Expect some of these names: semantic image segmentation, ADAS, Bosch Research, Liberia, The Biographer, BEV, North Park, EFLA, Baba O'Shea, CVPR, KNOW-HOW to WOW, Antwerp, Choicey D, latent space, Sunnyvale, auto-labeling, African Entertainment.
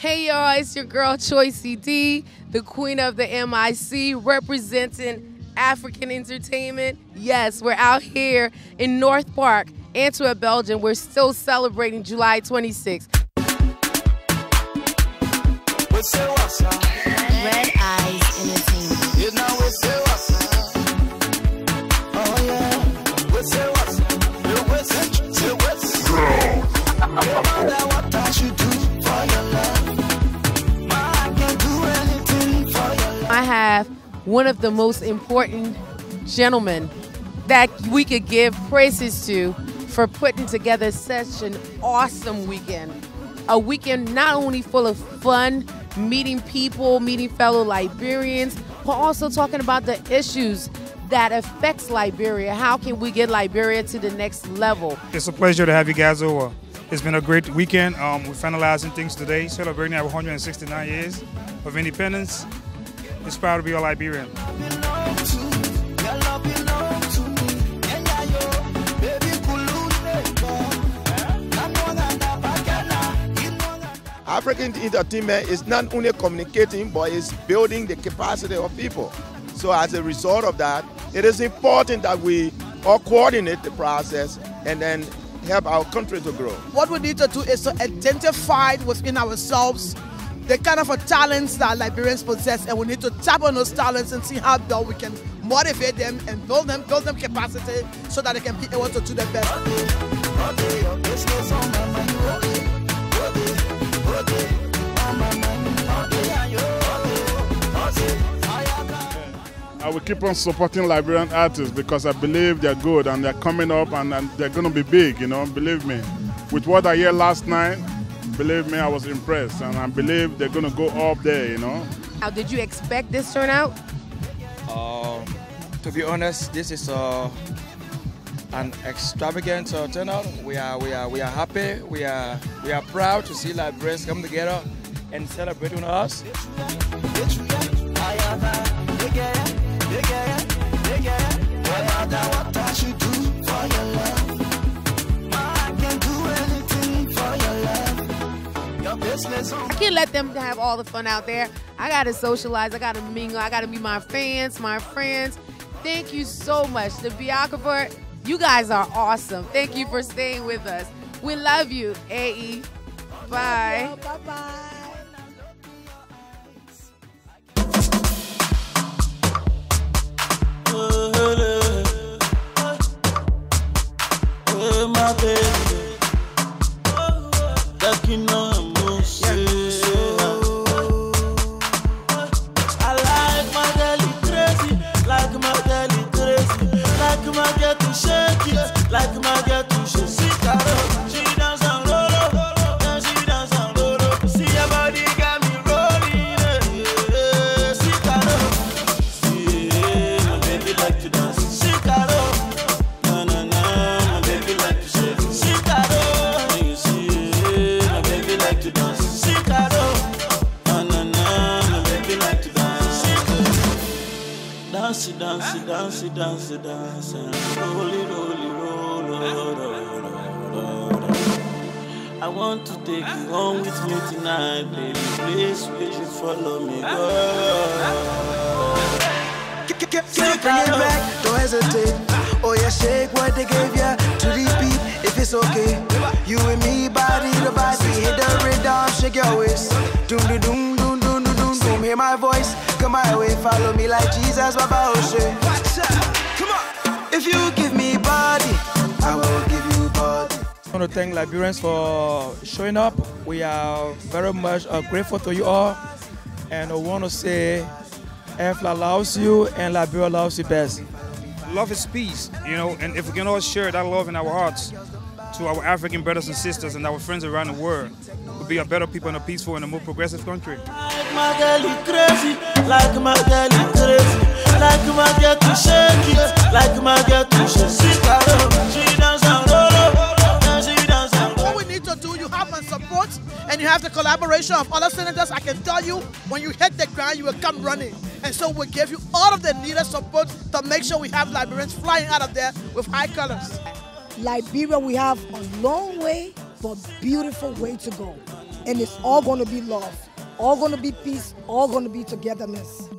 Hey y'all, it's your girl Choicey D, the queen of the MIC, representing African Entertainment. Yes, we're out here in North Park, Antwerp, Belgium. We're still celebrating July 26th. Red Eyes Entertainment. You know it's still oh yeah, it's still I have one of the most important gentlemen that we could give praises to for putting together such an awesome weekend. A weekend not only full of fun, meeting people, meeting fellow Liberians, but also talking about the issues that affects Liberia. How can we get Liberia to the next level? It's a pleasure to have you guys over. It's been a great weekend. We're finalizing things today, celebrating our 169 years of independence. It's proud to be a Liberian. African Entertainment is not only communicating, but it's building the capacity of people. So as a result of that, it is important that we all coordinate the process and then help our country to grow. What we need to do is to identify within ourselves the kind of talents that Liberians possess, and we need to tap on those talents and see how well we can motivate them and build them capacity so that they can be able to do their best. I will keep on supporting Liberian artists because I believe they're good and they're coming up and they're going to be big, you know, believe me. With what I heard last night, believe me, I was impressed, and I believe they're gonna go up there, you know. How did you expect this turnout? To be honest, this is an extravagant turnout. We are happy. We are proud to see Liberians come together and celebrate with us. I can't let them have all the fun out there. I gotta socialize, I gotta mingle, I gotta meet my fans, my friends. Thank you so much. The Biographer, you guys are awesome. Thank you for staying with us. We love you, AE. Bye. Bye-bye. Dance, roll, I want to take you home with me tonight, baby. Please, will you follow me, girl? Bring it back, don't hesitate. Oh yeah, shake what they gave ya to the beat, if it's okay. You and me, body to body, hit the rhythm, shake your waist. Doom doom doom doom doom doom doom doom. Hear my voice, come my way, follow me like Jesus, Baba O'Shea. If you give me body, I will give you body. I want to thank Liberians for showing up. We are very much grateful to you all. And I want to say, EFLA loves you and Liberia loves you best. Love is peace, you know, and if we can all share that love in our hearts to our African brothers and sisters and our friends around the world, we'll be a better people and a peaceful and a more progressive country. Like my girl, you crazy. Like my girl, you crazy. Like my girl, you shake it. Like my girl, you shake it. What we need to do, you have my support and you have the collaboration of other senators. I can tell you, when you hit the ground, you will come running. And so we give you all of the needed support to make sure we have Liberians flying out of there with high colors. Liberia, we have a long way, but beautiful way to go. and it's all going to be love, all going to be peace, all going to be togetherness.